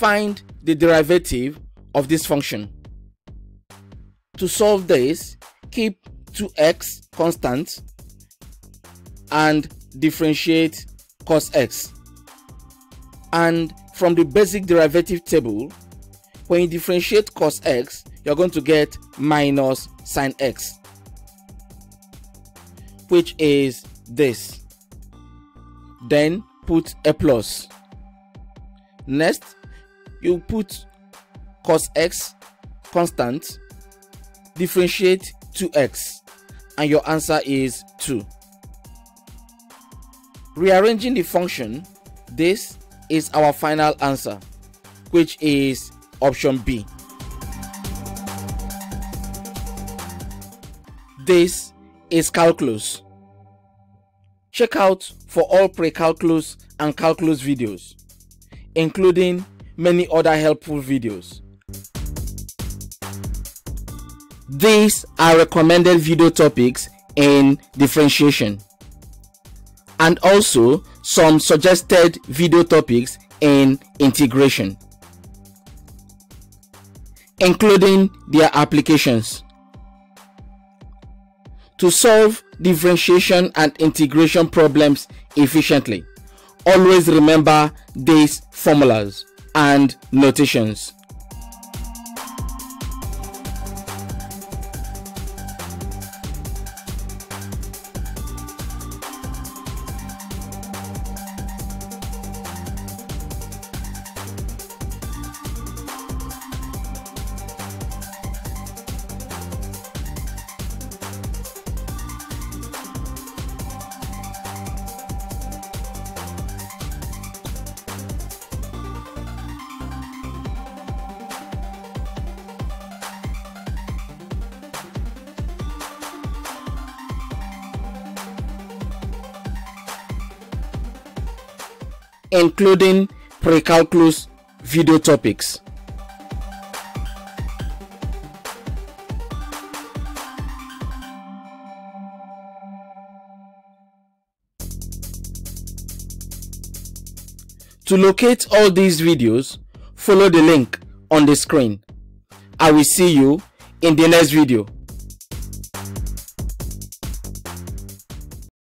find the derivative of this function. To solve this, keep 2x constant and differentiate cos x. And from the basic derivative table, when you differentiate cos x, you're going to get minus sin x, which is this. Then put a plus. Next, you put cos x constant, differentiate 2x, and your answer is 2. Rearranging the function, this is our final answer, which is option B. This is calculus. Check out for all pre-calculus and calculus videos, including many other helpful videos. These are recommended video topics in differentiation, and also some suggested video topics in integration, including their applications. To solve differentiation and integration problems efficiently, always remember these formulas and notations. Including pre-calculus video topics. To locate all these videos, follow the link on the screen. I will see you in the next video.